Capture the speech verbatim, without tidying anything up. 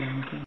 thinking.